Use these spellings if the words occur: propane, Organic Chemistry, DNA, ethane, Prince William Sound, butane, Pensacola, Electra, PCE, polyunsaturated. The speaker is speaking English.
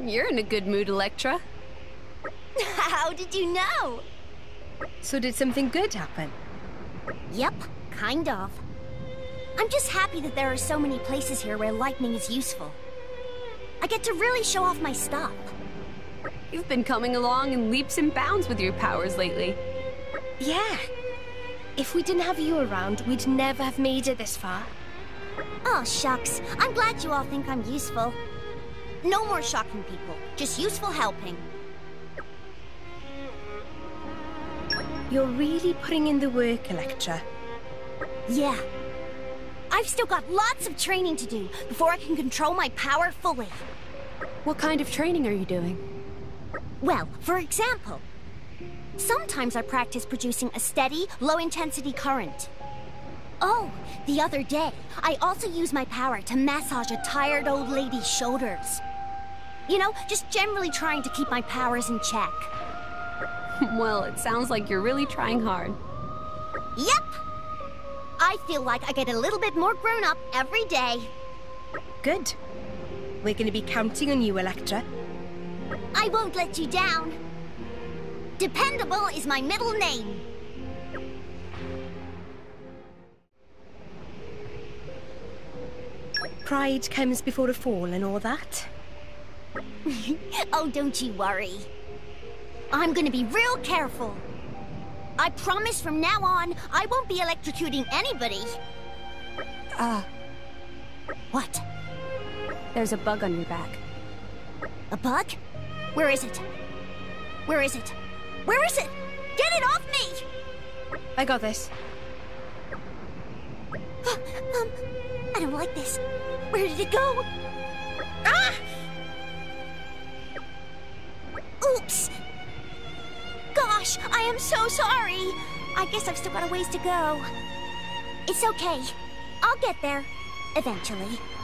You're in a good mood, Electra. How did you know? So did something good happen? Yep, kind of. I'm just happy that there are so many places here where lightning is useful. I get to really show off my stuff. You've been coming along in leaps and bounds with your powers lately. Yeah. If we didn't have you around, we'd never have made it this far. Oh, shucks. I'm glad you all think I'm useful. No more shocking people, just useful helping. You're really putting in the work, Electra. Yeah. I've still got lots of training to do before I can control my power fully. What kind of training are you doing? Well, for example, sometimes I practice producing a steady, low-intensity current. Oh, the other day, I also used my power to massage a tired old lady's shoulders. You know, just generally trying to keep my powers in check. Well, it sounds like you're really trying hard. Yep! I feel like I get a little bit more grown-up every day. Good. We're going to be counting on you, Electra. I won't let you down. Dependable is my middle name. Pride comes before a fall and all that. Oh, don't you worry. I'm gonna be real careful. I promise from now on, I won't be electrocuting anybody. What? There's a bug on your back. A bug? Where is it? Where is it? Where is it? Get it off me! I got this. I don't like this. Where did it go? Ah! Oops! Gosh, I am so sorry. I guess I've still got a ways to go. It's okay. I'll get there. Eventually.